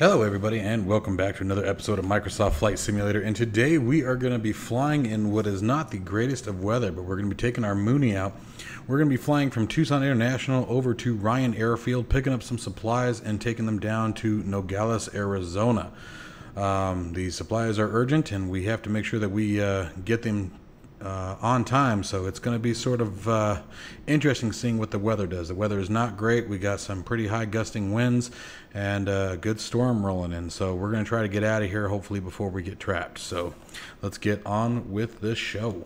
Hello everybody and welcome back to another episode of Microsoft Flight Simulator, and today we are going to be flying in what is not the greatest of weather, but we're going to be taking our Mooney out. We're going to be flying from Tucson International over to Ryan Airfield, picking up some supplies and taking them down to Nogales, Arizona. The supplies are urgent and we have to make sure that we get them on time, so it's going to be sort of interesting seeing what the weather does. The weather is not great. We got some pretty high gusting winds and a good storm rolling in, so we're going to try to get out of here hopefully before we get trapped. So let's get on with this show.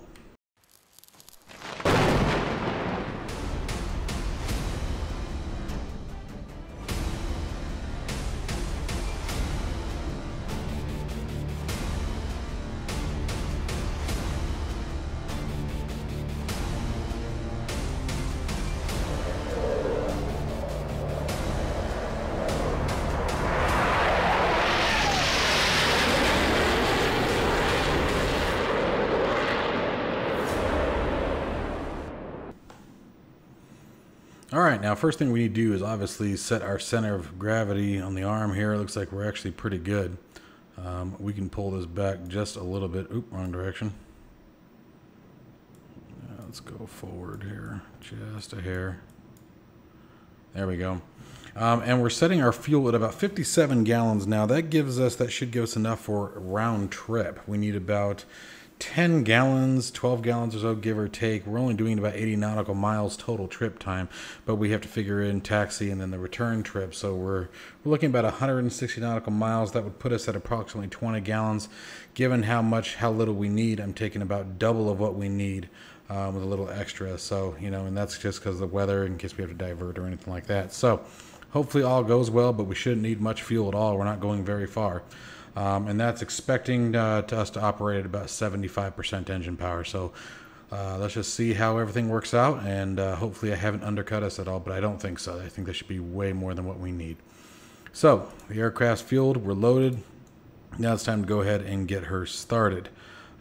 Alright, now first thing we need to do is obviously set our center of gravity on the arm here. It looks like we're actually pretty good. We can pull this back just a little bit. Oop, wrong direction. Now let's go forward here, just a hair. There we go. And we're setting our fuel at about 57 gallons now. That should give us enough for round trip. We need about 10 gallons, 12 gallons or so, give or take. We're only doing about 80 nautical miles total trip time, but we have to figure in taxi and then the return trip. So we're looking about 160 nautical miles. That would put us at approximately 20 gallons. Given how little we need, I'm taking about double of what we need with a little extra. So, you know, and that's just because of the weather, in case we have to divert or anything like that. So hopefully all goes well, but we shouldn't need much fuel at all. We're not going very far. And that's expecting us to operate at about 75% engine power. So let's just see how everything works out, and hopefully I haven't undercut us at all, but I don't think so. I think that should be way more than what we need. So the aircraft's fueled, we're loaded. Now it's time to go ahead and get her started.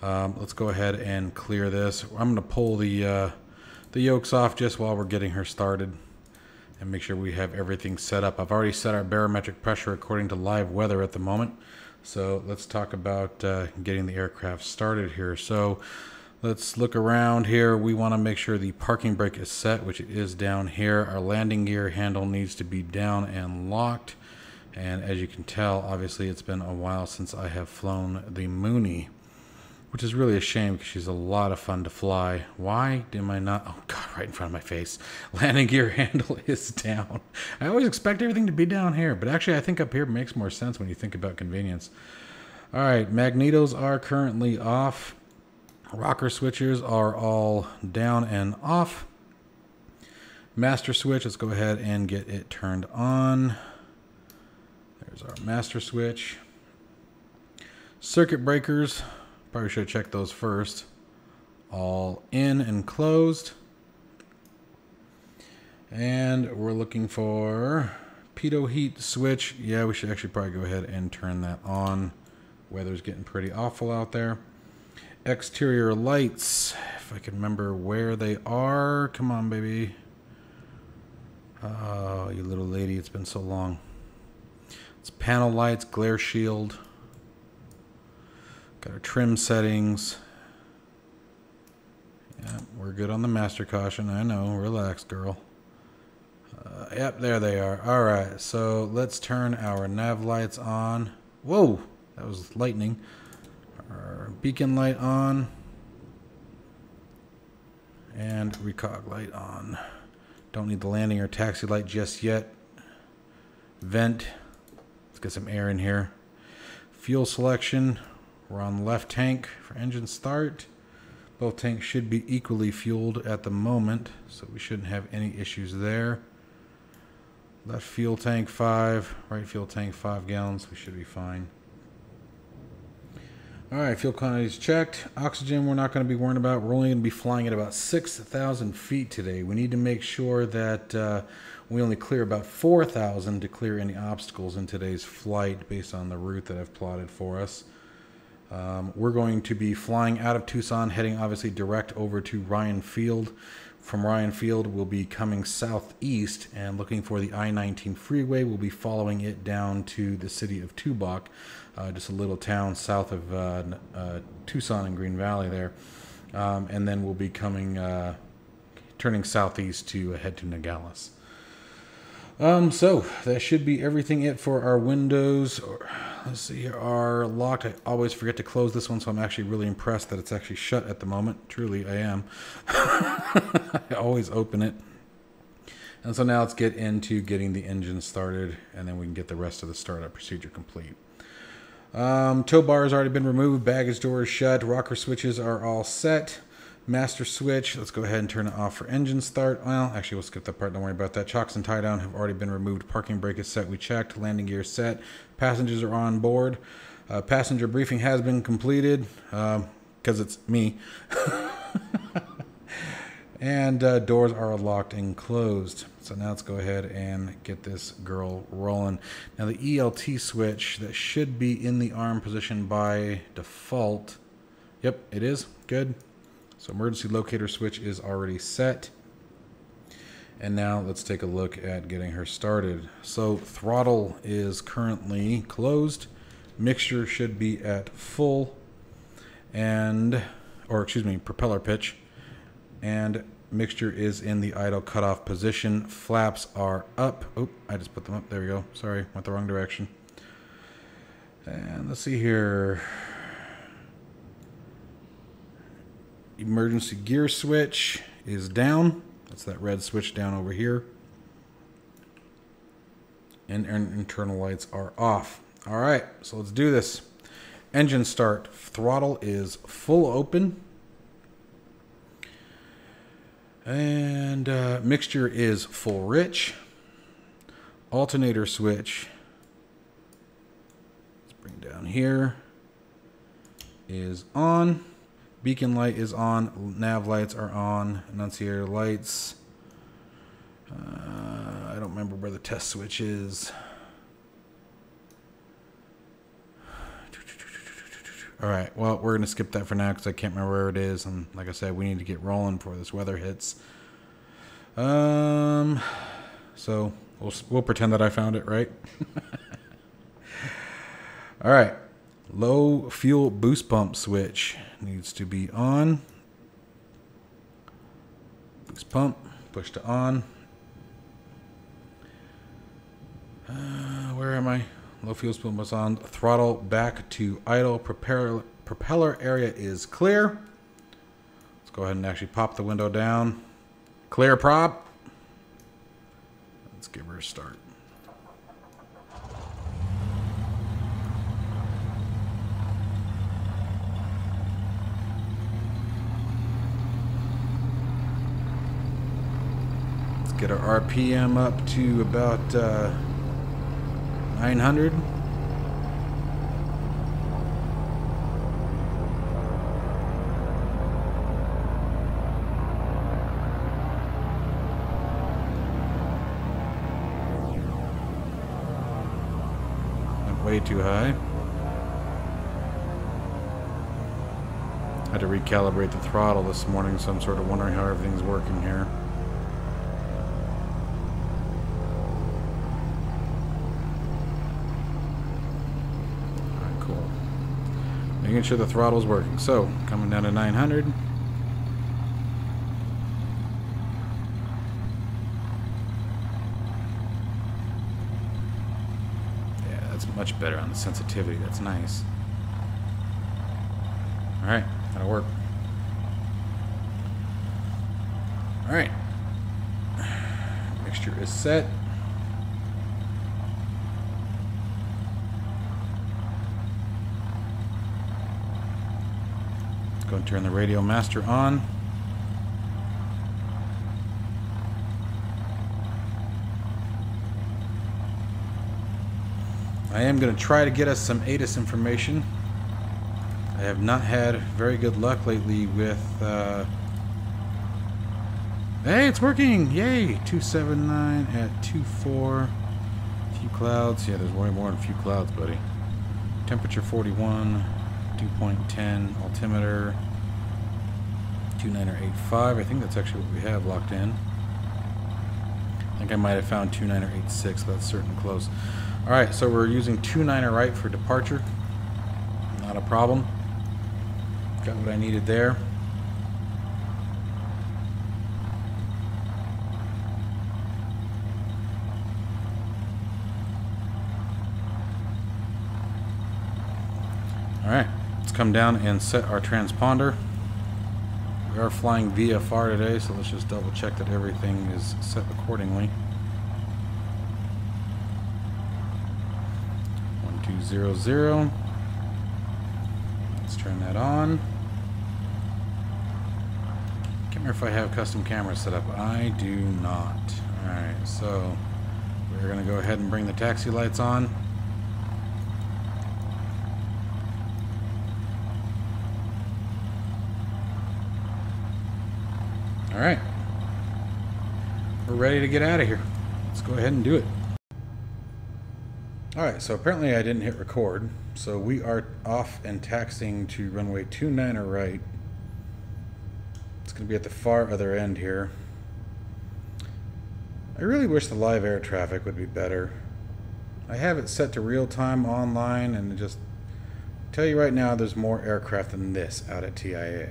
Let's go ahead and clear this. I'm going to pull the yokes off just while we're getting her started, and make sure we have everything set up. I've already set our barometric pressure according to live weather at the moment. So let's talk about getting the aircraft started here. So let's look around here. We want to make sure the parking brake is set, which it is down here. Our landing gear handle needs to be down and locked. And as you can tell, obviously it's been a while since I have flown the Mooney, which is really a shame because she's a lot of fun to fly. Why am I not? Oh God, right in front of my face. Landing gear handle is down. I always expect everything to be down here, but actually I think up here makes more sense when you think about convenience. All right, magnetos are currently off. Rocker switchers are all down and off. Master switch, let's go ahead and get it turned on. There's our master switch. Circuit breakers. Probably should have checked those first. All in and closed. And we're looking for pitot heat switch. Yeah, we should actually probably go ahead and turn that on. Weather's getting pretty awful out there. Exterior lights, if I can remember where they are. Come on, baby. Oh, you little lady, it's been so long. It's panel lights, glare shield. Got our trim settings. Yeah, we're good on the master caution. I know, relax, girl. Yep, there they are. All right, so let's turn our nav lights on. Whoa, that was lightning. Our beacon light on. And recog light on. Don't need the landing or taxi light just yet. Vent. Let's get some air in here. Fuel selection. We're on left tank for engine start. Both tanks should be equally fueled at the moment, so we shouldn't have any issues there. Left fuel tank 5, right fuel tank 5 gallons. We should be fine. All right, fuel quantities checked. Oxygen we're not going to be worrying about. We're only going to be flying at about 6,000 feet today. We need to make sure that we only clear about 4,000 to clear any obstacles in today's flight based on the route that I've plotted for us. We're going to be flying out of Tucson, heading obviously direct over to Ryan Field. from Ryan Airfield will be coming southeast and looking for the I-19 freeway. We'll be following it down to the city of Tubac, just a little town south of Tucson and Green Valley there. And then we'll be coming, turning southeast to head to Nogales. So that should be everything it for our windows. Let's see, are locked. I always forget to close this one, so I'm actually really impressed that it's actually shut at the moment. Truly, I am. I always open it. And so now let's get into getting the engine started, and then we can get the rest of the startup procedure complete. Tow bar has already been removed. Baggage door is shut. Rocker switches are all set. Master switch, let's go ahead and turn it off for engine start. Well, actually, we'll skip that part. Don't worry about that. Chocks and tie down have already been removed. Parking brake is set. We checked. Landing gear is set. Passengers are on board. Passenger briefing has been completed because it's me. And doors are locked and closed. So now let's go ahead and get this girl rolling. Now the ELT switch that should be in the arm position by default. Yep, it is. Good. So emergency locator switch is already set. And now let's take a look at getting her started. So throttle is currently closed. Mixture should be at full. And, or excuse me, propeller pitch. And mixture is in the idle cutoff position. Flaps are up. Oh, I just put them up. There we go. Sorry, went the wrong direction. And let's see here. Emergency gear switch is down. That's that red switch down over here. And internal lights are off. All right, so let's do this. Engine start. Throttle is full open. And mixture is full rich. Alternator switch. Let's bring it down here. Is on. Beacon light is on, nav lights are on, annunciator lights. I don't remember where the test switch is. All right, well, we're gonna skip that for now because I can't remember where it is. And like I said, we need to get rolling before this weather hits. So we'll pretend that I found it, right? All right. Low fuel boost pump switch needs to be on. Boost pump, push to on. Where am I? Low fuel pump was on. Throttle back to idle. Propeller area is clear. Let's go ahead and actually pop the window down. Clear prop. Let's give her a start. Get our RPM up to about 900. Not way too high. Had to recalibrate the throttle this morning, so I'm sort of wondering how everything's working here. Making sure the throttle's working. So, coming down to 900. Yeah, that's much better on the sensitivity. That's nice. Alright, that'll work. Alright. Mixture is set. Go and turn the radio master on. I am going to try to get us some ATIS information. I have not had very good luck lately with... Hey, it's working! Yay! 279 at 24. Few clouds. Yeah, there's way more than a few clouds, buddy. Temperature 41. 2.10, altimeter, 2985. I think that's actually what we have locked in. I think I might have found 2986, but that's certain close. All right, so we're using 29 right for departure. Not a problem. Got what I needed there. All right, let's come down and set our transponder. We are flying VFR today, so let's just double check that everything is set accordingly. 1200. Let's turn that on. Can't remember if I have custom cameras set up. I do not. All right, so we're gonna go ahead and bring the taxi lights on. All right, we're ready to get out of here. Let's go ahead and do it. All right, so apparently I didn't hit record. So we are off and taxiing to runway 29 right. It's gonna be at the far other end here. I really wish the live air traffic would be better. I have it set to real time online, and just tell you right now, there's more aircraft than this out at TIA.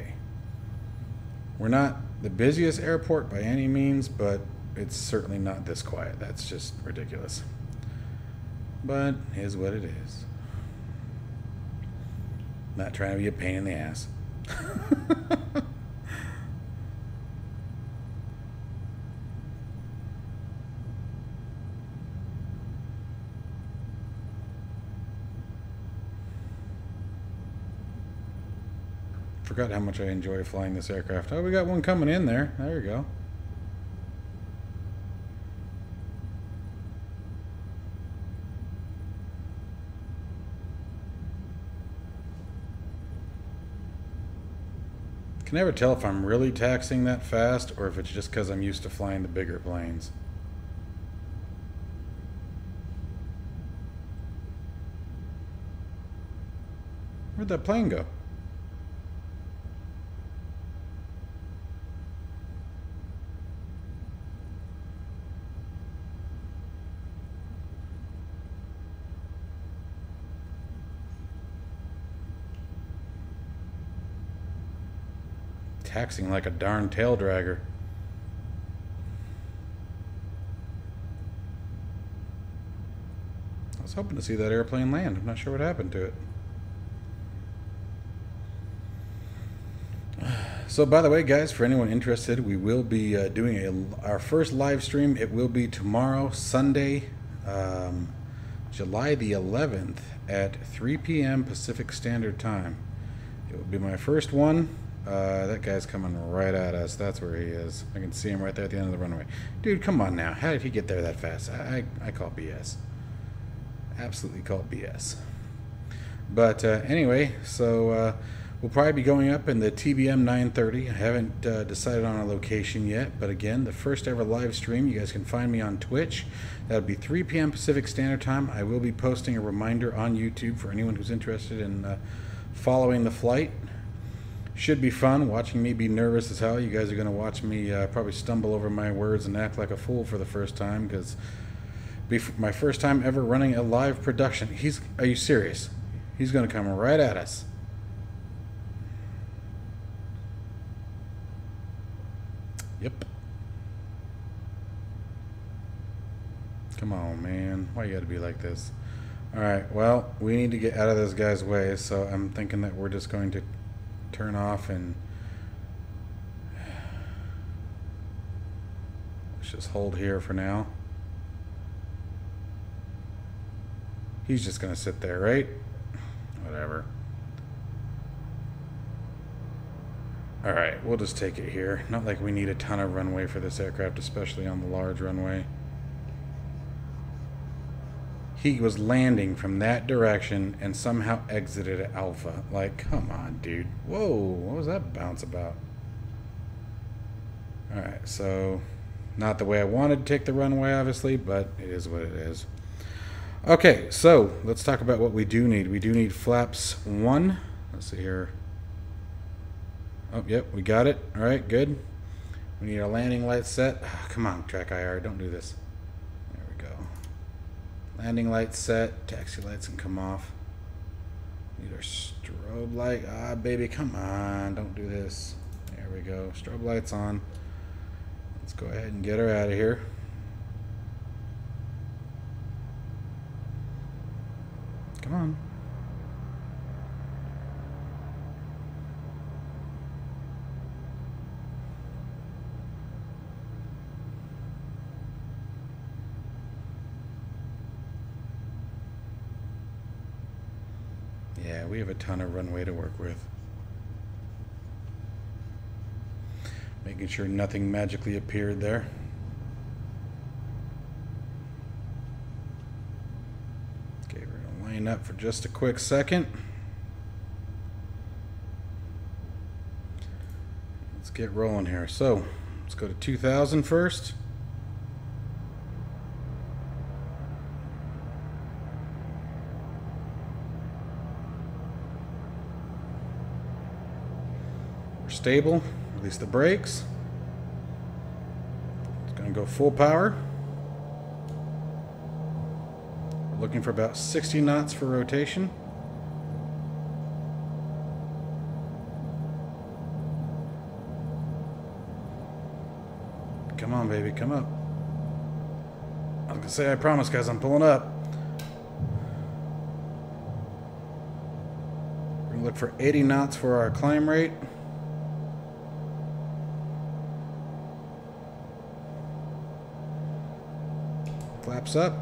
We're not the busiest airport by any means, but it's certainly not this quiet. That's just ridiculous. But here's what it is. Not trying to be a pain in the ass. Forgot how much I enjoy flying this aircraft. Oh, we got one coming in there. There you go. Can never tell if I'm really taxiing that fast or if it's just because I'm used to flying the bigger planes. Where'd that plane go? Taxing like a darn tail dragger. I was hoping to see that airplane land. I'm not sure what happened to it. So by the way, guys, for anyone interested, we will be doing our first live stream. It will be tomorrow, Sunday, July the 11th at 3 p.m. Pacific Standard Time. It will be my first one. That guy's coming right at us. That's where he is. I can see him right there at the end of the runway. Dude, come on now. How did he get there that fast? I call BS. Absolutely call BS. But anyway, so we'll probably be going up in the TBM 930. I haven't decided on a location yet, but again, the first ever live stream. You guys can find me on Twitch. That'll be 3 p.m. Pacific Standard Time. I will be posting a reminder on YouTube for anyone who's interested in following the flight. Should be fun watching me be nervous as hell. You guys are going to watch me probably stumble over my words and act like a fool for the first time, because my first time ever running a live production. Are you serious? He's going to come right at us. Yep. Come on, man. Why you got to be like this? All right, well, we need to get out of this guy's way, so I'm thinking that we're just going to turn off and let's just hold here for now. He's just gonna sit there, right? Whatever. All right, we'll just take it here. Not like we need a ton of runway for this aircraft, especially on the large runway. He was landing from that direction and somehow exited at Alpha. Like, come on, dude. Whoa, what was that bounce about? All right, so not the way I wanted to take the runway, obviously, but it is what it is. Okay, so let's talk about what we do need. We do need flaps 1. Let's see here. Oh, yep, we got it. All right, good. We need our landing light set. Oh, come on, track IR, don't do this. There we go. Landing light set. Taxi lights can come off. Need our strobe light. Ah, baby, come on, don't do this. There we go. Strobe light's on. Let's go ahead and get her out of here. Come on. Yeah, we have a ton of runway to work with. Making sure nothing magically appeared there. Okay, we're gonna line up for just a quick second. Let's get rolling here. So, let's go to 2000 first. We're stable. Release the brakes. It's going to go full power. We're looking for about 60 knots for rotation. Come on, baby, come up. I was going to say, I promise, guys, I'm pulling up. We're going to look for 80 knots for our climb rate. Flaps up.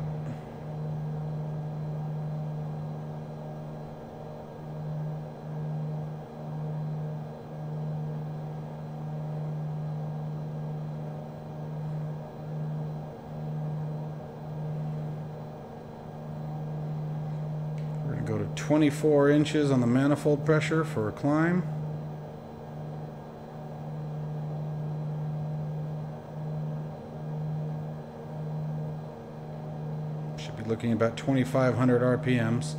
We're going to go to 24 inches on the manifold pressure for a climb. Looking about 2,500 RPMs.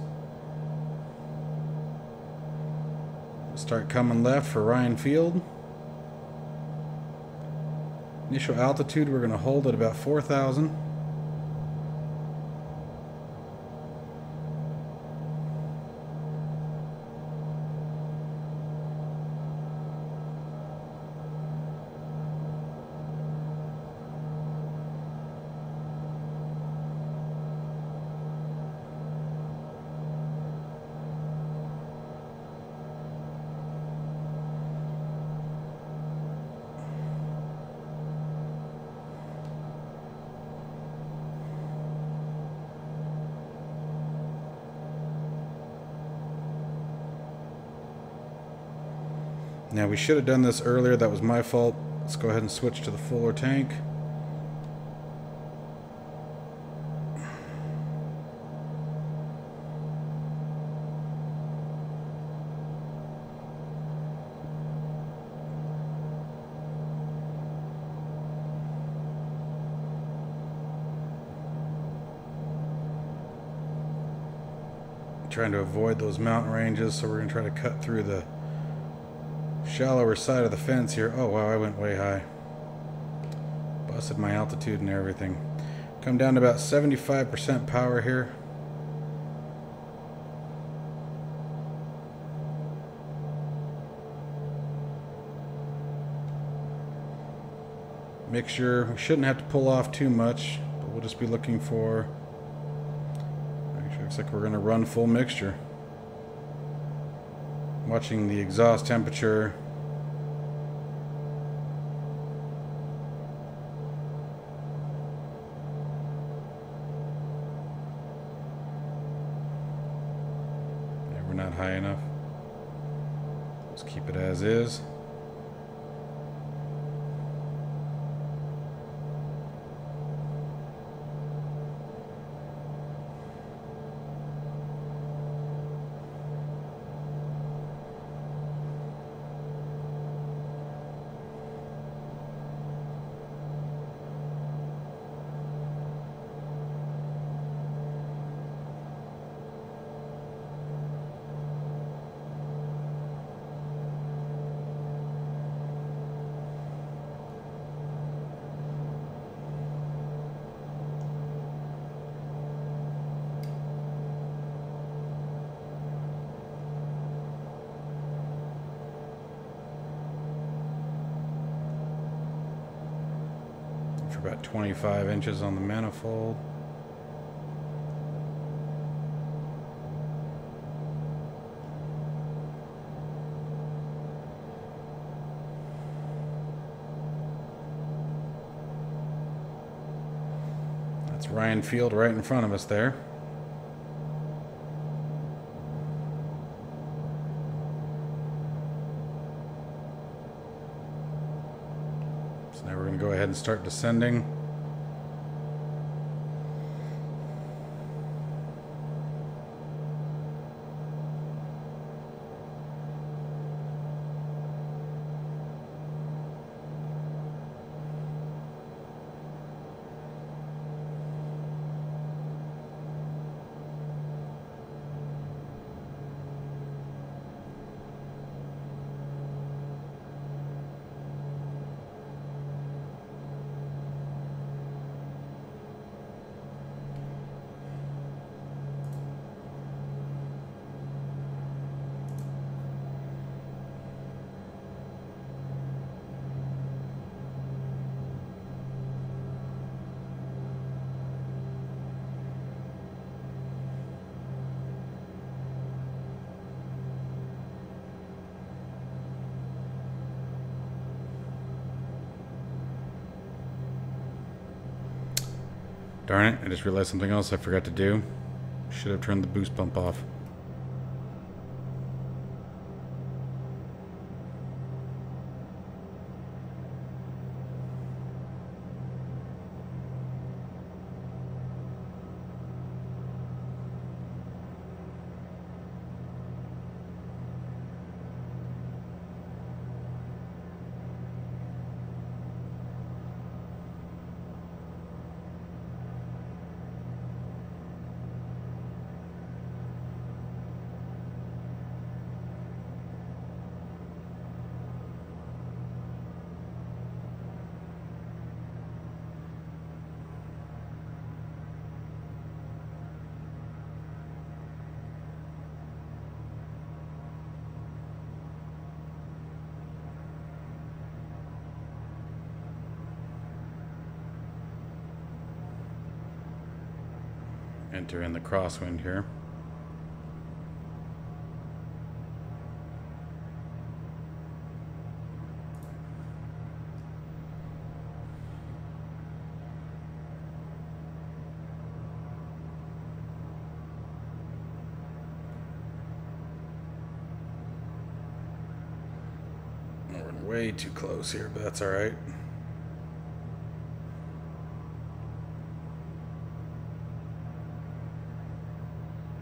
We'll start coming left for Ryan Field. Initial altitude, we're going to hold at about 4,000. Now we should have done this earlier, that was my fault. Let's go ahead and switch to the fuller tank. I'm trying to avoid those mountain ranges, so we're going to try to cut through the shallower side of the fence here. Oh wow, I went way high. Busted my altitude and everything. Come down to about 75% power here. Make sure we shouldn't have to pull off too much, but we'll just be looking for... Actually, looks like we're going to run full mixture. Watching the exhaust temperature. Yeah, we're not high enough. Let's keep it as is. about 25 inches on the manifold. That's Ryan Airfield right in front of us there. Go ahead and start descending. Darn it, I just realized something else I forgot to do. Should have turned the boost pump off. Enter in the crosswind here. We're way too close here, but that's all right.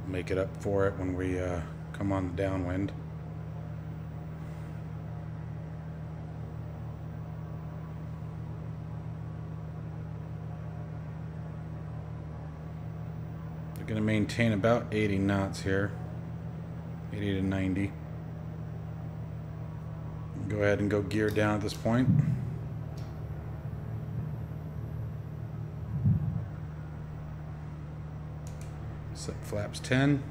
Make it up for it when we come on the downwind. They're going to maintain about 80 knots here, 80 to 90. Go ahead and go gear down at this point. Flaps 10.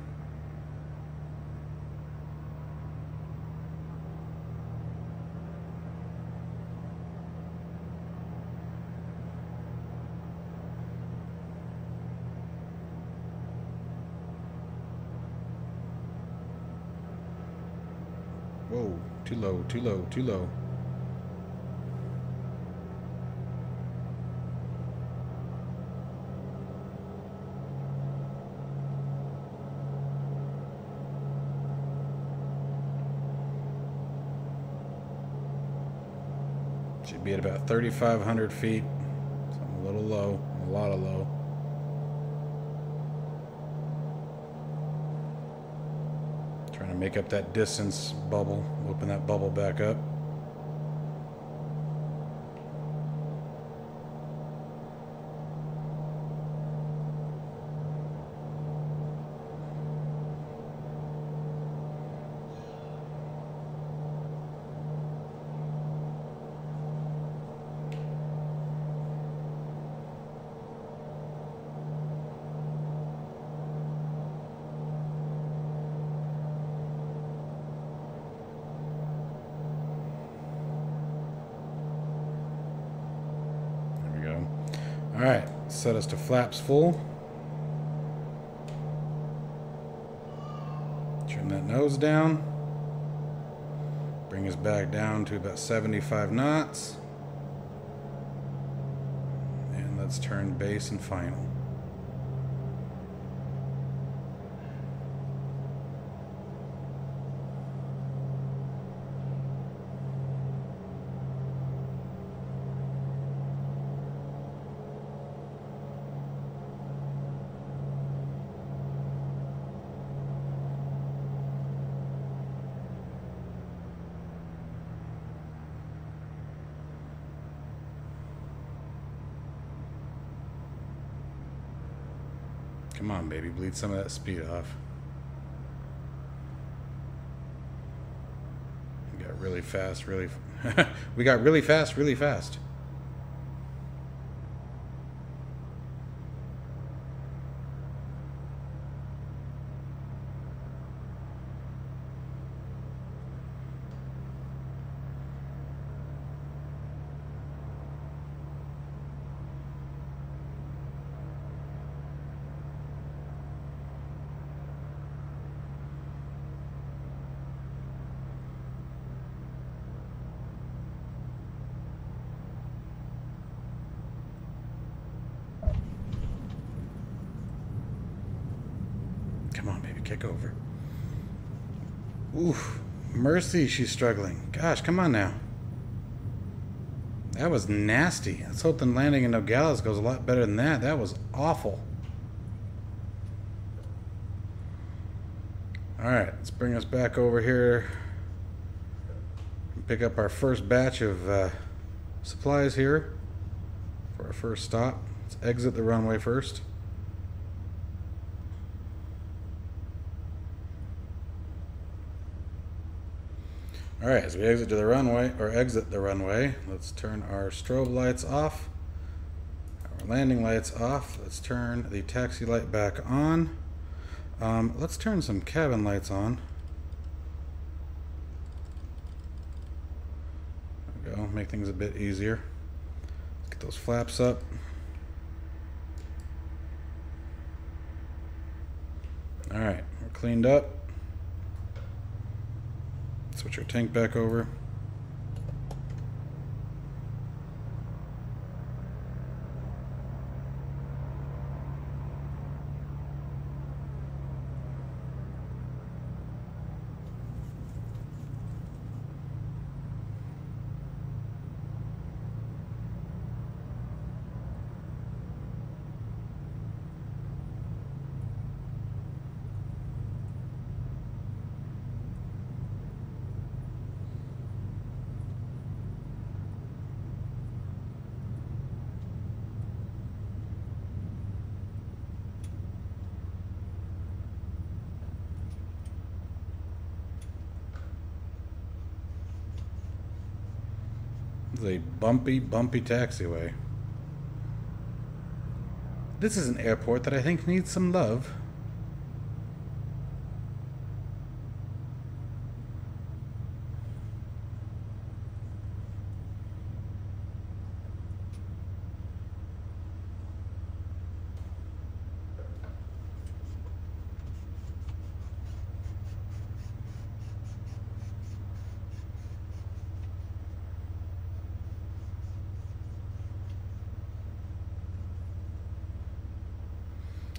Whoa, too low, too low, too low. Be at about 3,500 feet, so I'm a little low, a lot of low. Trying to make up that distance bubble, open that bubble back up. Alright, set us to flaps full. Trim that nose down. Bring us back down to about 75 knots. And let's turn base and final. Come on, baby, bleed some of that speed off. We got really fast, really. We got really fast, really fast. Mercy, she's struggling. Gosh, come on now. That was nasty. Let's hope the landing in Nogales goes a lot better than that. That was awful. Alright, let's bring us back over here and pick up our first batch of supplies here for our first stop. Let's exit the runway first. All right, as we exit to the runway, or exit the runway, let's turn our strobe lights off, our landing lights off. Let's turn the taxi light back on. Let's turn some cabin lights on. There we go, make things a bit easier. Let's get those flaps up. All right, we're cleaned up. Switch our tank back over. Bumpy taxiway. This is an airport that I think needs some love.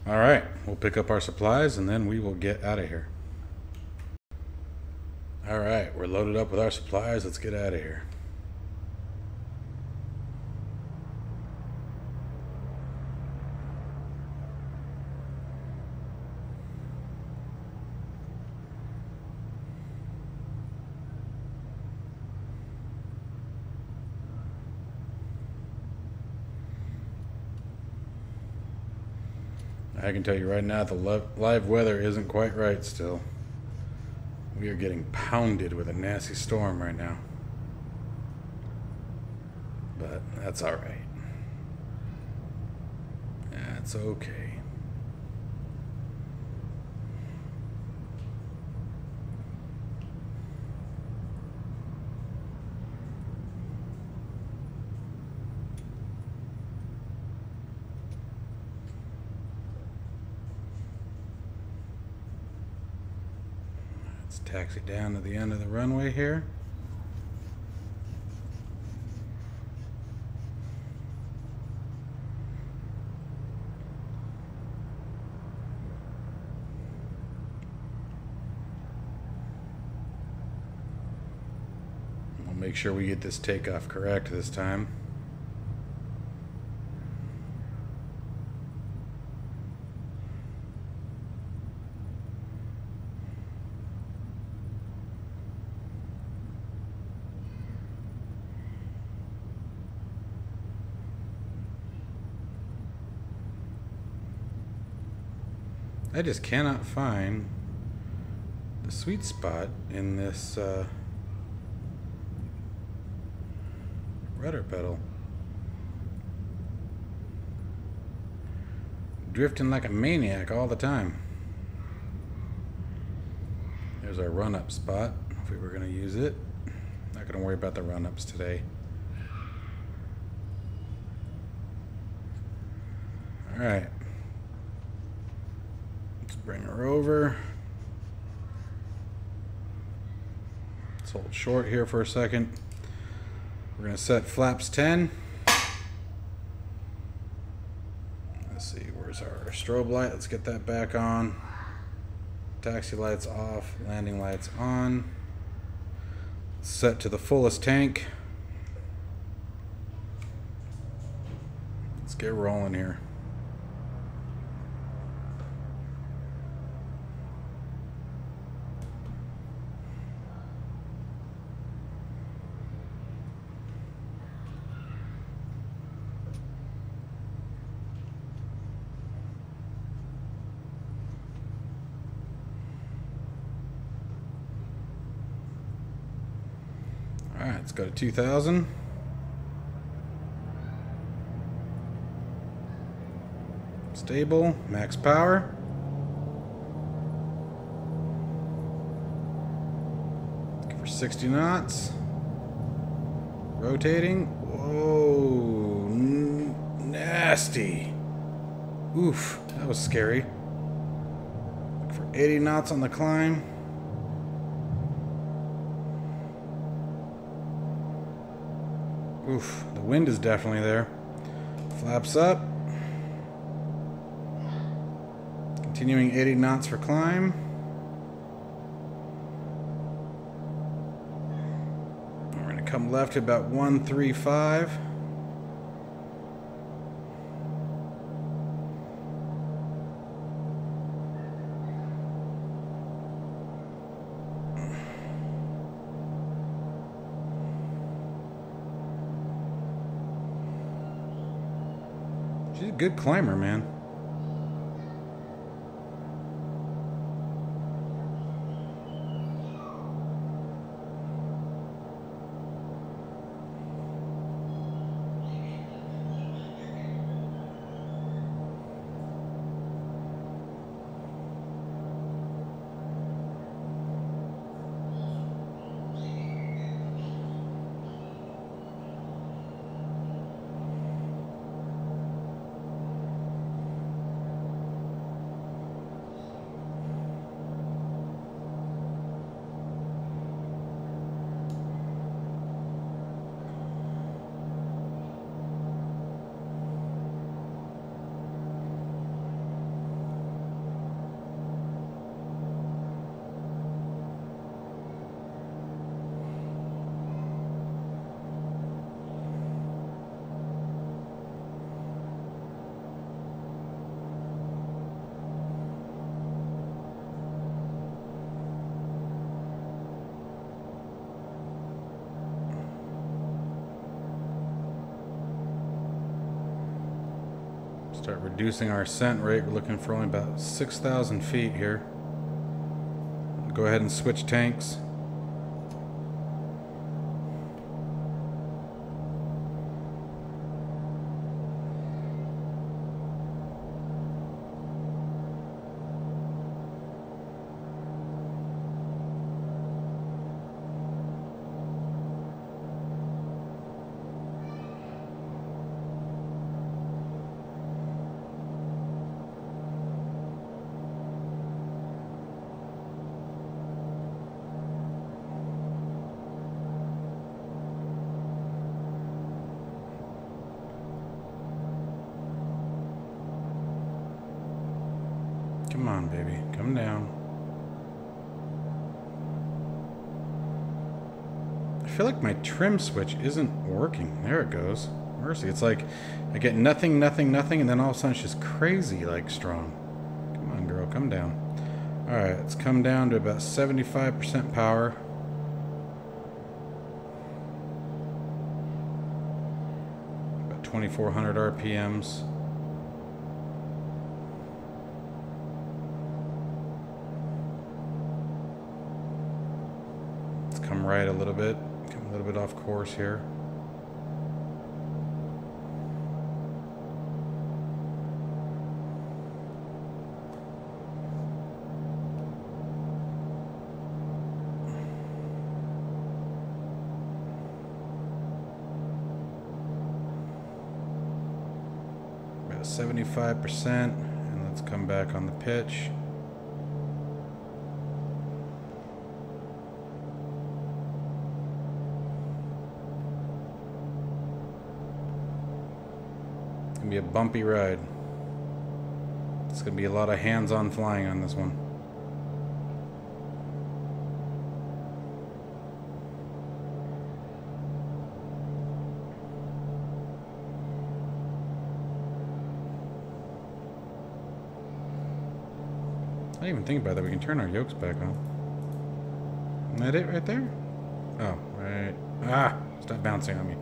Alright, we'll pick up our supplies and then we will get out of here. Alright, we're loaded up with our supplies. Let's get out of here. I can tell you right now, the live weather isn't quite right still. We are getting pounded with a nasty storm right now. But that's alright. That's okay. Let's taxi down to the end of the runway here. We'll make sure we get this takeoff correct this time. I just cannot find the sweet spot in this rudder pedal. Drifting like a maniac all the time. There's our run-up spot if we were going to use it. Not going to worry about the run-ups today. All right. Bring her over. Let's hold short here for a second. We're going to set flaps 10. Let's see, where's our strobe light? Let's get that back on. Taxi lights off, landing lights on. Set to the fullest tank. Let's get rolling here. Let's go to 2,000. Stable, max power. Looking for 60 knots. Rotating. Whoa, nasty. Oof, that was scary. Looking for 80 knots on the climb. Oof, the wind is definitely there. Flaps up. Continuing 80 knots for climb. We're going to come left to about 135. Good climber, man. Start reducing our ascent rate. We're looking for only about 6,000 feet here. Go ahead and switch tanks. Come on, baby. Come down. I feel like my trim switch isn't working. There it goes. Mercy. It's like I get nothing, nothing, nothing, and then all of a sudden it's just crazy, like, strong. Come on, girl. Come down. All right. It's come down to about 75% power. About 2,400 RPMs. Come right a little bit, come a little bit off course here. About 75%, and let's come back on the pitch. Be a bumpy ride. It's gonna be a lot of hands-on flying on this one. I didn't even think about that. We can turn our yokes back on. Isn't that it right there? Oh, right. Ah, stop bouncing on me.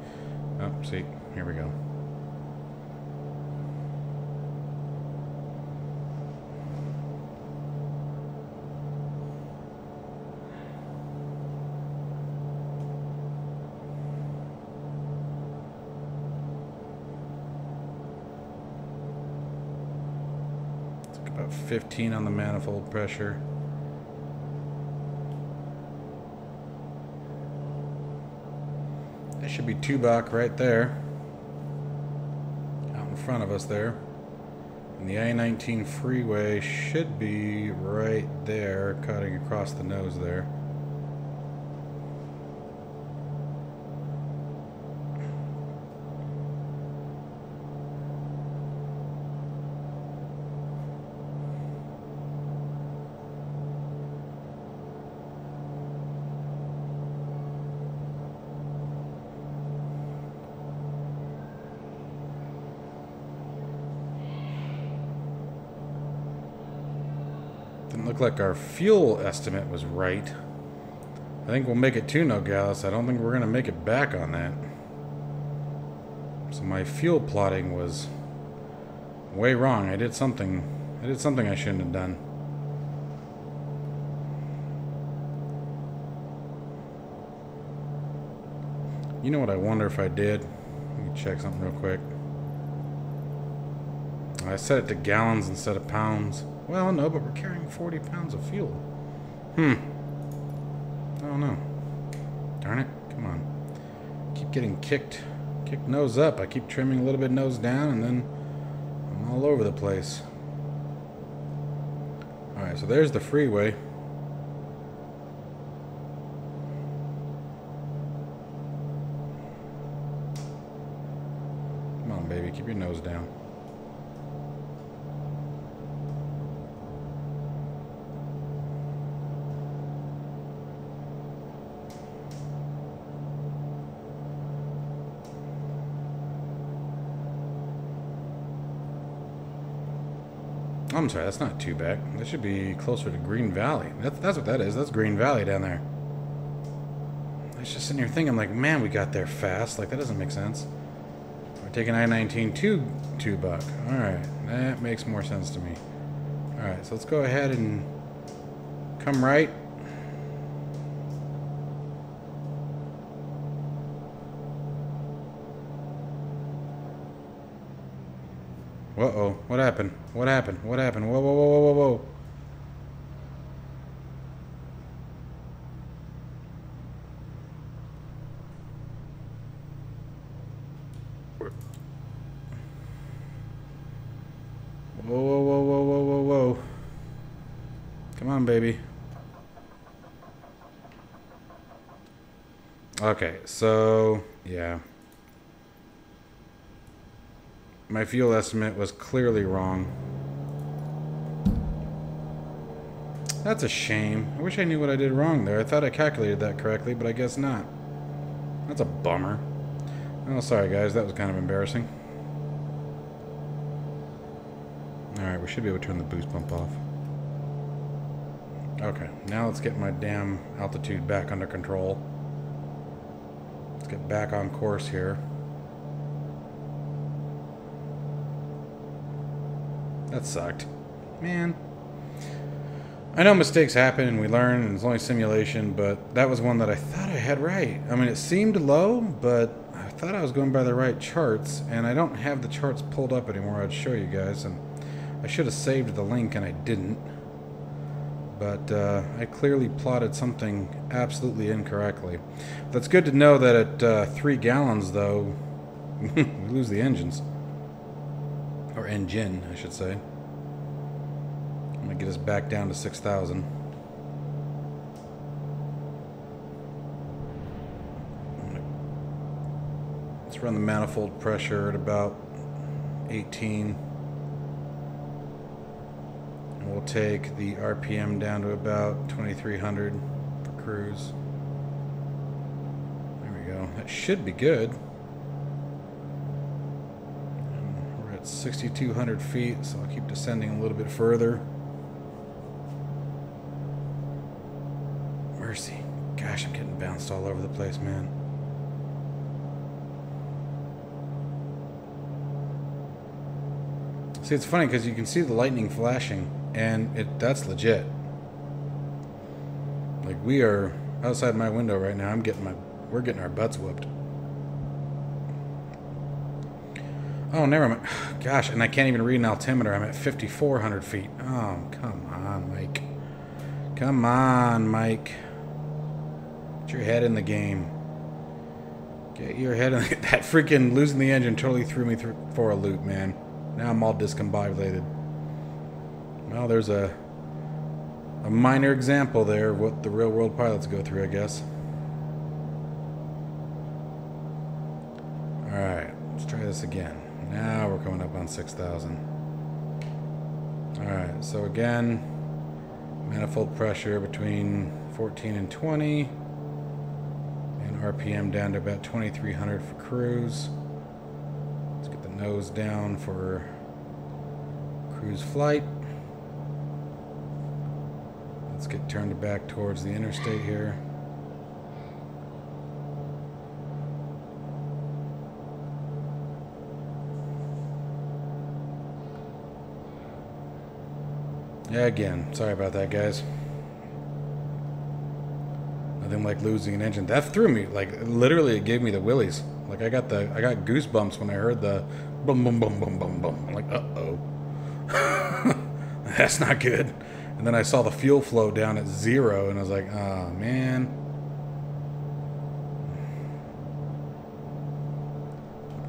Oh, see, here we go. About 15 on the manifold pressure. That should be Tubac right there, out in front of us there. And the I-19 freeway should be right there, cutting across the nose there. Look like our fuel estimate was right. I think we'll make it to Nogales. I don't think we're gonna make it back on that. So my fuel plotting was way wrong. I did something I shouldn't have done. You know what I wonder if I did? Let me check something real quick. I set it to gallons instead of pounds. Well, no, but we're carrying 40 pounds of fuel. I don't know. Darn it. Come on. Keep getting kicked. Kick nose up. I keep trimming a little bit nose down, and then I'm all over the place. Alright, so there's the freeway. Come on, baby. Keep your nose down. I'm sorry, that's not Tubac. That should be closer to Green Valley. That's what that is. That's Green Valley down there. I was just sitting here thinking, like, man, we got there fast. Like, that doesn't make sense. We're taking I-19 to Tubac. Alright, that makes more sense to me. Alright, so let's go ahead and come right. Uh-oh, what happened? What happened? What happened? Whoa, whoa, whoa, whoa, whoa, whoa. Whoa, whoa, whoa, whoa, whoa, whoa, whoa. Come on, baby. Okay, so, yeah. My fuel estimate was clearly wrong. That's a shame. I wish I knew what I did wrong there. I thought I calculated that correctly, but I guess not. That's a bummer. Oh, sorry guys, that was kind of embarrassing. Alright, we should be able to turn the boost pump off. Okay, now let's get my damn altitude back under control. Let's get back on course here. That sucked. Man. I know mistakes happen and we learn and it's only simulation, but that was one that I thought I had right. I mean, it seemed low, but I thought I was going by the right charts, and I don't have the charts pulled up anymore. I'd show you guys, and I should have saved the link and I didn't. But I clearly plotted something absolutely incorrectly. That's good to know that at 3 gallons, though, we lose the engines. Or engine, I should say. I'm going to get us back down to 6,000. Let's run the manifold pressure at about 18. And we'll take the RPM down to about 2,300 for cruise. There we go. That should be good. And we're at 6,200 feet, so I'll keep descending a little bit further. Mercy. Gosh, I'm getting bounced all over the place, man. See, it's funny because you can see the lightning flashing, and that's legit. Like, we are outside my window right now. We're getting our butts whooped. Oh, never mind. Gosh, and I can't even read an altimeter. I'm at 5,400 feet. Oh, come on, Mike. Come on, Mike. Get your head in the game. Get your head in the... That freaking losing the engine totally threw me for a loop, man. Now I'm all discombobulated. Well, there's a minor example there of what the real world pilots go through, I guess. Alright, let's try this again. Now we're coming up on 6,000. Alright, so again, manifold pressure between 14 and 20, and RPM down to about 2,300 for cruise. Let's get the nose down for cruise flight. Let's get turned back towards the interstate here. Yeah, again, sorry about that, guys. Nothing like losing an engine. That threw me, like, literally it gave me the willies. Like, I got goosebumps when I heard the boom, boom, boom, boom, boom, boom. I'm like, uh-oh. That's not good. And then I saw the fuel flow down at zero, and I was like, oh, man.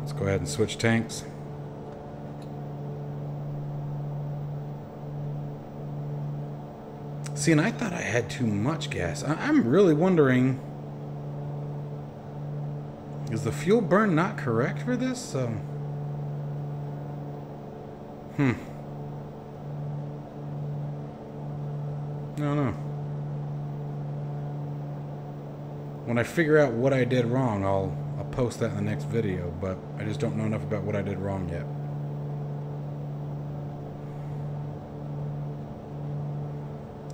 Let's go ahead and switch tanks. See, and I thought I had too much gas. I'm really wondering... Is the fuel burn not correct for this? I don't know. When I figure out what I did wrong, I'll post that in the next video, but I just don't know enough about what I did wrong yet.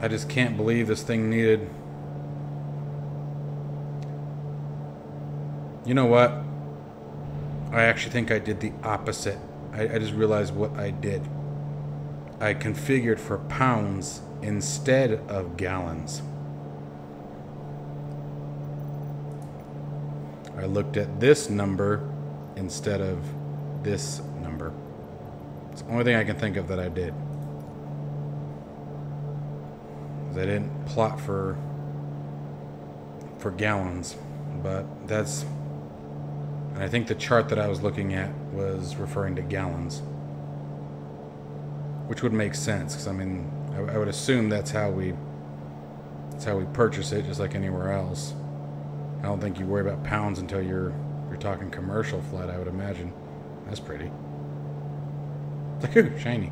I just can't believe this thing needed... You know what? I actually think I did the opposite. I just realized what I did. I configured for pounds instead of gallons. I looked at this number instead of this number. It's the only thing I can think of that I did. Because I didn't plot for gallons, but that's... And I think the chart that I was looking at was referring to gallons. Which would make sense, because I mean, I would assume that's how we purchase it, just like anywhere else. I don't think you worry about pounds until you're talking commercial flight, I would imagine. That's pretty. It's like, ooh, shiny.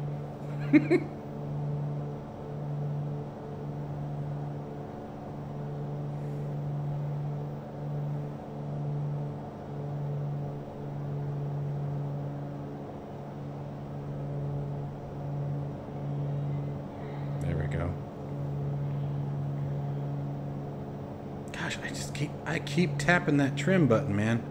Gosh, I keep tapping that trim button, man.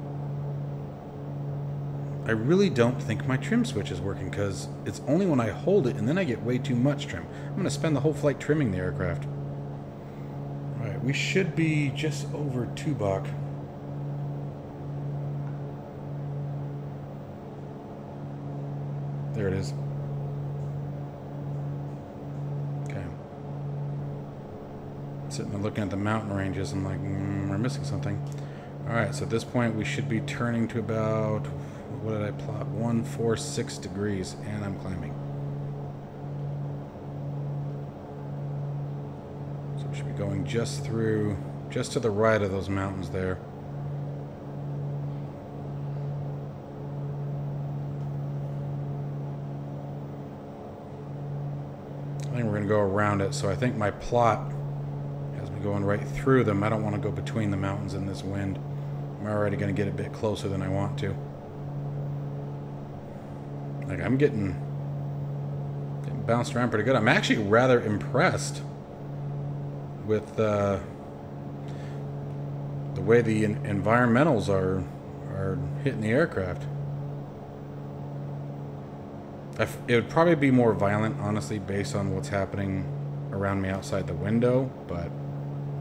I really don't think my trim switch is working, because it's only when I hold it and then I get way too much trim. I'm going to spend the whole flight trimming the aircraft. All right, we should be just over Tubac. There it is. Okay. Sitting and looking at the mountain ranges, I'm like, we're missing something. All right, so at this point we should be turning to about... What did I plot? 146 degrees, and I'm climbing. So we should be going just through, just to the right of those mountains there. I think we're going to go around it, so I think my plot has me going right through them. I don't want to go between the mountains in this wind. I'm already going to get a bit closer than I want to. Like, I'm getting bounced around pretty good. I'm actually rather impressed with the way the environmentals are hitting the aircraft. It would probably be more violent, honestly, based on what's happening around me outside the window, but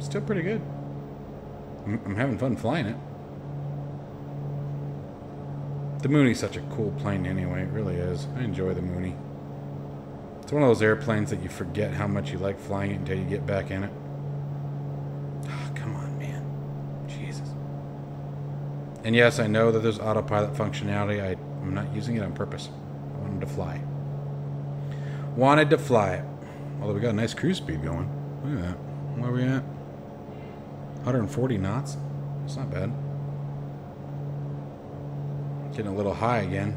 still pretty good. I'm having fun flying it. The Mooney's such a cool plane anyway, it really is. I enjoy the Mooney. It's one of those airplanes that you forget how much you like flying it until you get back in it. Oh, come on, man. Jesus. And yes, I know that there's autopilot functionality. I'm not using it on purpose. I wanted to fly. Wanted to fly it. Although we got a nice cruise speed going. Look at that. Where are we at? 140 knots. That's not bad. Getting a little high again.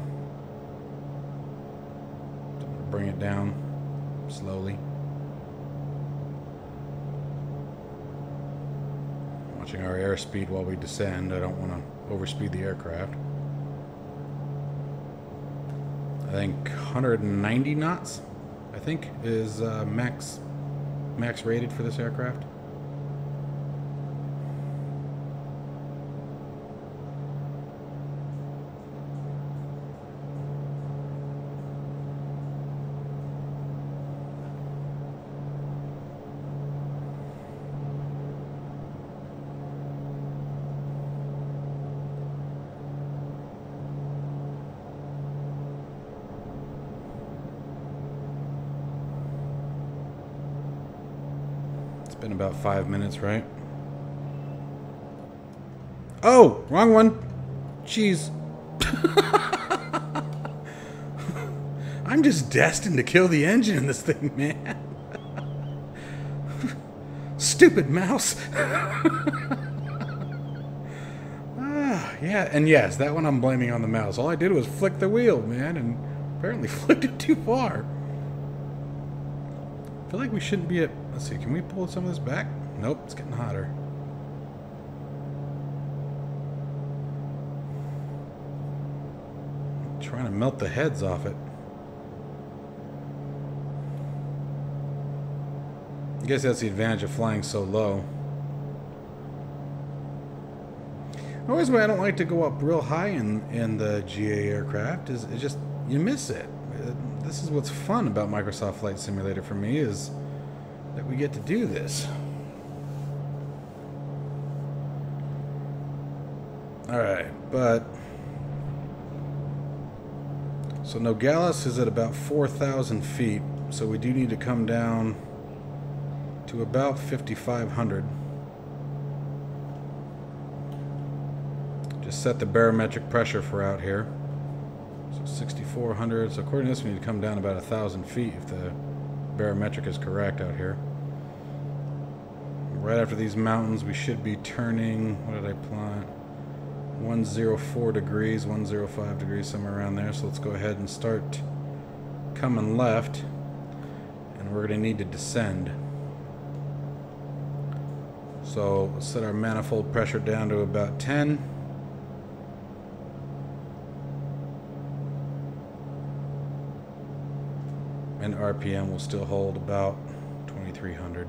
Bring it down slowly. Watching our airspeed while we descend. I don't want to overspeed the aircraft. I think 190 knots, I think, is max rated for this aircraft. Been about 5 minutes, right? Oh, wrong one. Jeez. I'm just destined to kill the engine in this thing, man. Stupid mouse. Yeah, and yes, that one I'm blaming on the mouse. All I did was flick the wheel, man, and apparently flicked it too far. I feel like we shouldn't be at... Let's see, can we pull some of this back? Nope, it's getting hotter. I'm trying to melt the heads off it. I guess that's the advantage of flying so low. Always the way I don't like to go up real high in the GA aircraft is it just, you miss it. This is what's fun about Microsoft Flight Simulator for me, is that we get to do this. Alright, but... So Nogales is at about 4,000 feet, so we do need to come down to about 5,500. Just set the barometric pressure for out here. So 6,400, so according to this we need to come down about 1,000 feet if the barometric is correct out here. Right after these mountains we should be turning, what did I plot? 104 degrees, 105 degrees, somewhere around there. So let's go ahead and start coming left, and we're going to need to descend. So let's set our manifold pressure down to about 10. And RPM will still hold about 2,300.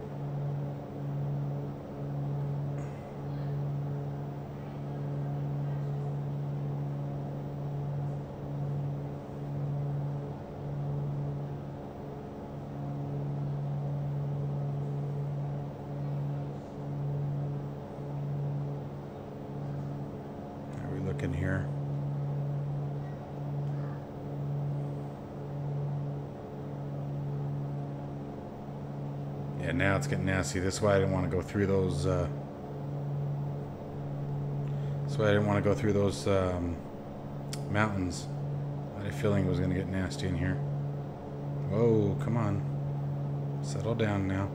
in here. Yeah, now it's getting nasty. That's why I didn't want to go through those. That's why I didn't want to go through those mountains. I had a feeling it was going to get nasty in here. Whoa, come on. Settle down now.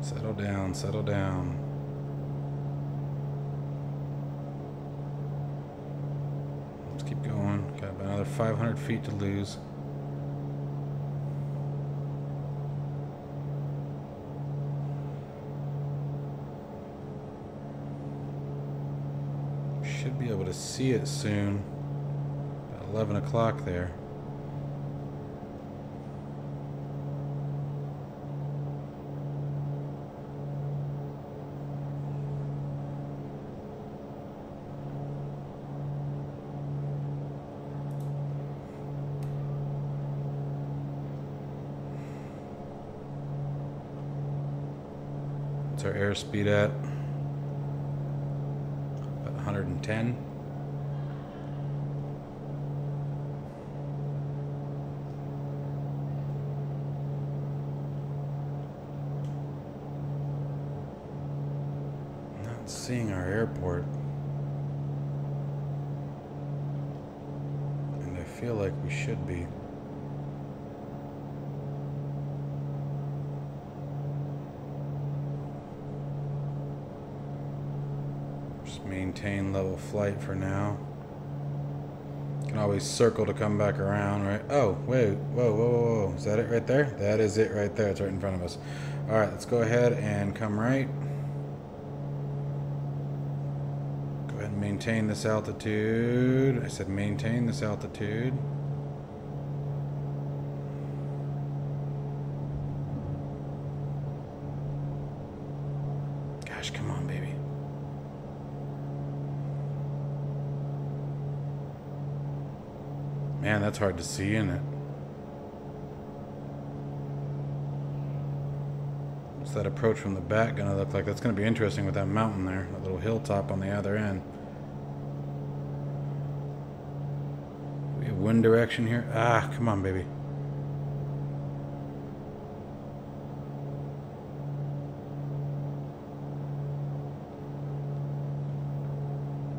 Settle down, settle down. Let's keep going. Got about another 500 feet to lose. Should be able to see it soon. About 11 o'clock there. What's our airspeed at? 110. Not seeing our airport. And I feel like we should be. Maintain level flight for now. Can always circle to come back around, right? Oh, wait, whoa, whoa, whoa, whoa. Is that it right there? That is it right there. It's right in front of us. All right, let's go ahead and come right. Go ahead and maintain this altitude. I said maintain this altitude. Gosh, come on, baby. Man, that's hard to see, isn't it? What's that approach from the back gonna look like? That's gonna be interesting with that mountain there, that little hilltop on the other end. We have wind direction here. Ah, come on, baby.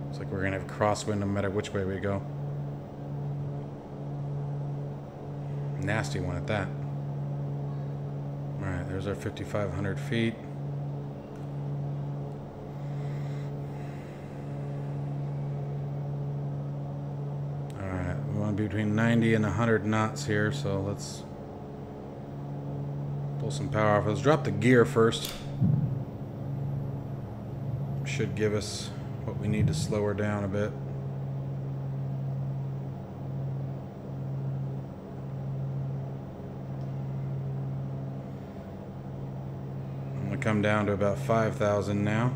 It's like we're gonna have crosswind no matter which way we go. Nasty one at that. Alright, there's our 5,500 feet. Alright, we want to be between 90 and 100 knots here, so let's pull some power off. Let's drop the gear first. Should give us what we need to slow her down a bit. Come down to about 5,000 now.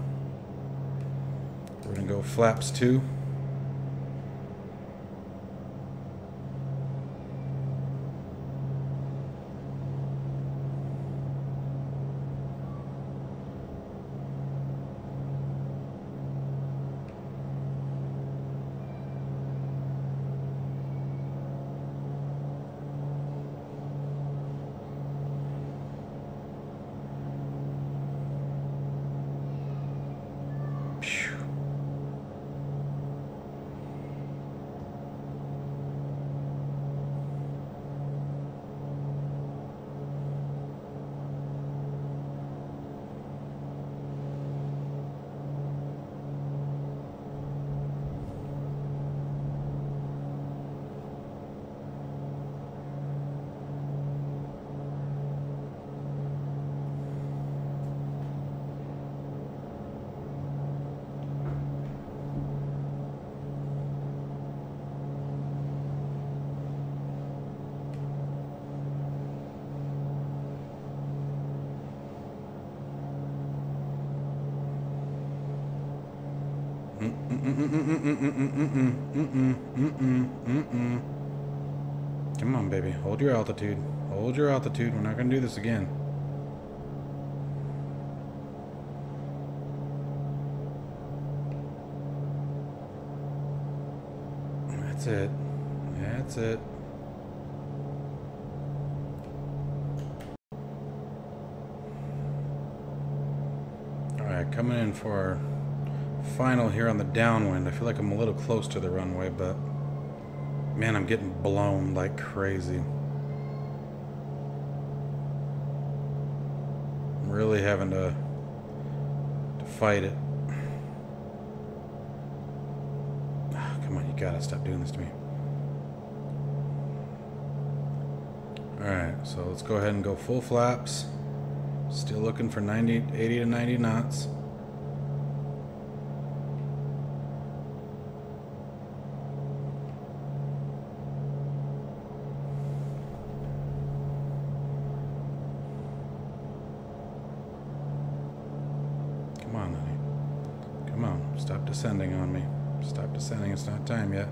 We're gonna go flaps 2. Come on, baby. Hold your altitude. Hold your altitude. We're not going to do this again. it. That's it. All right, coming in for our final here on the downwind. I feel like I'm a little close to the runway, but man, I'm getting blown like crazy. I'm really having to fight it. Gotta stop doing this to me. Alright, so let's go ahead and go full flaps. Still looking for 80 to 90 knots. Come on, honey. Come on. Stop descending on me. Stop descending, it's not time yet.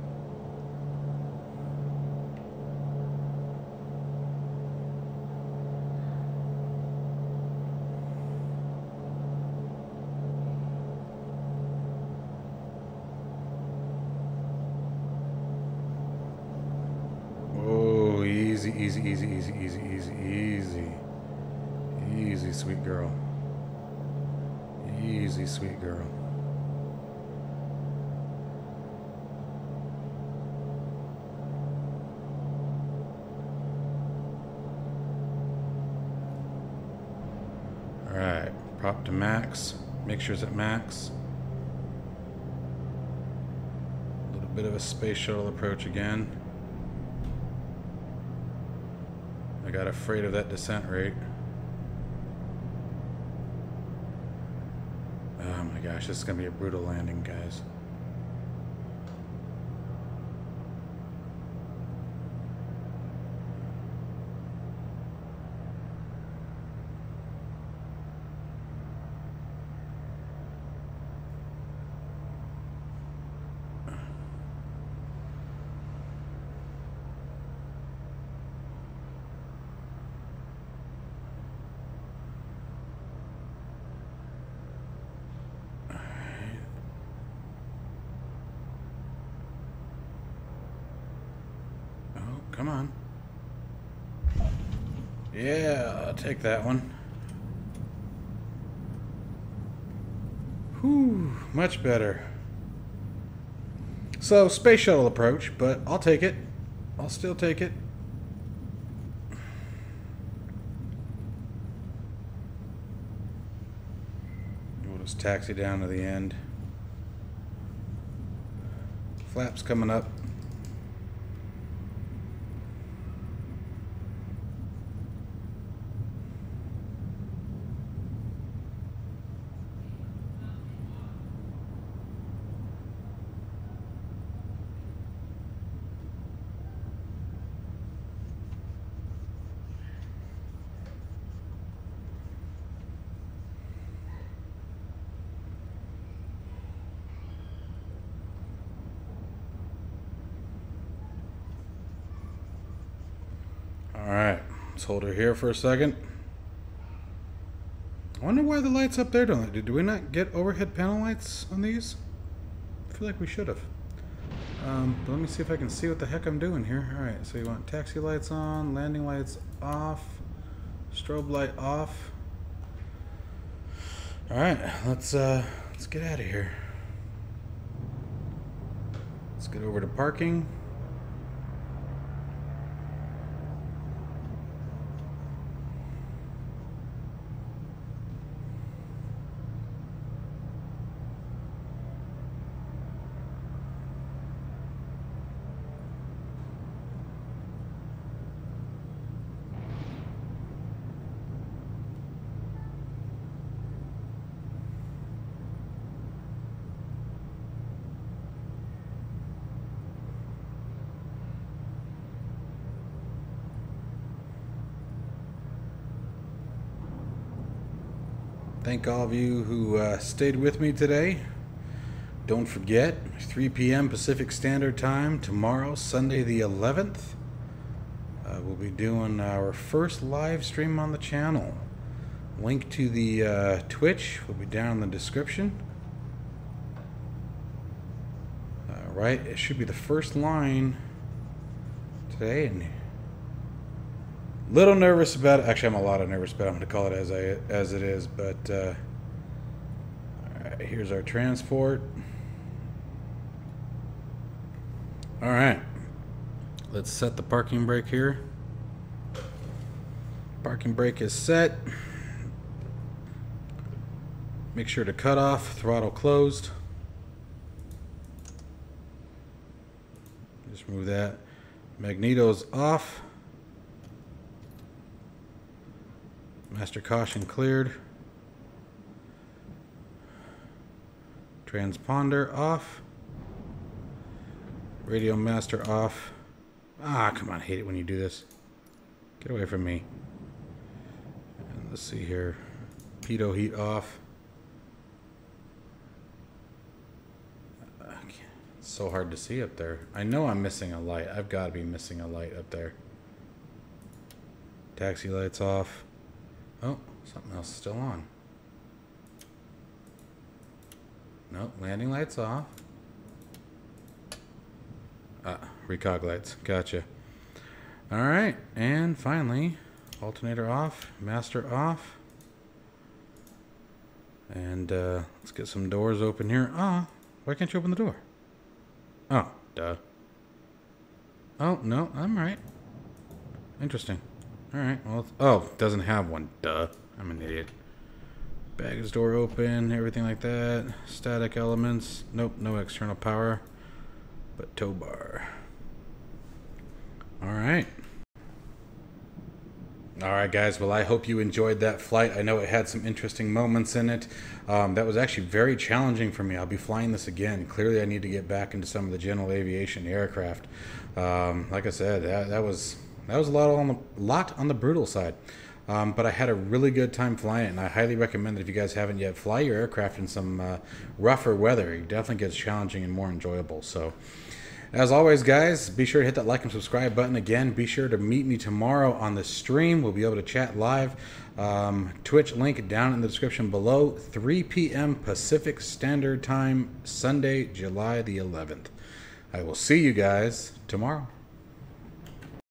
Oh, easy, easy, easy, easy, easy, easy, easy. Easy, sweet girl. Easy, sweet girl. Prop to max, make sure it's at max. A little bit of a space shuttle approach again. I got afraid of that descent rate. Oh my gosh, this is gonna be a brutal landing, guys. Come on. Yeah, I'll take that one. Whew, much better. So, space shuttle approach, but I'll take it. I'll still take it. We'll just taxi down to the end. Flaps coming up. Hold her here for a second. I wonder why the lights up there don't. Do we not get overhead panel lights on these? I feel like we should have. But let me see if I can see what the heck I'm doing here. All right, so you want taxi lights on, landing lights off, strobe light off. All right, let's get out of here. Let's get over to parking. Thank all of you who stayed with me today. Don't forget, 3 p.m. Pacific Standard Time tomorrow, Sunday the 11th. We'll be doing our first live stream on the channel. Link to the Twitch will be down in the description. right? It should be the first line today. And little nervous about it. Actually, I'm a lot of nervous about it. I'm going to call it as it is. But all right, here's our transport. All right, let's set the parking brake here. Parking brake is set. Make sure to cut off, throttle closed. Just move that. Magneto's off. Master caution cleared. Transponder off. Radio master off. Ah, come on, I hate it when you do this. Get away from me. And let's see here. Pitot heat off. It's so hard to see up there. I know I'm missing a light. I've got to be missing a light up there. Taxi lights off. Oh, something else is still on. Nope, landing lights off. Ah, recog lights. Gotcha. All right, and finally, alternator off, master off. And let's get some doors open here. Ah, why can't you open the door? Oh, duh. Oh, no, I'm right. Interesting. All right, well, oh, doesn't have one, duh. I'm an idiot. Baggage door open, everything like that. Static elements. Nope, no external power, but tow bar. All right. All right, guys. Well, I hope you enjoyed that flight. I know it had some interesting moments in it. That was actually very challenging for me. I'll be flying this again. Clearly, I need to get back into some of the general aviation aircraft. Like I said, that was a lot on the brutal side. But I had a really good time flying it, and I highly recommend that if you guys haven't yet, fly your aircraft in some rougher weather. It definitely gets challenging and more enjoyable. So. As always, guys, be sure to hit that like and subscribe button. Again, be sure to meet me tomorrow on the stream. We'll be able to chat live. Twitch link down in the description below. 3 p.m. Pacific Standard Time, Sunday, July the 11th. I will see you guys tomorrow.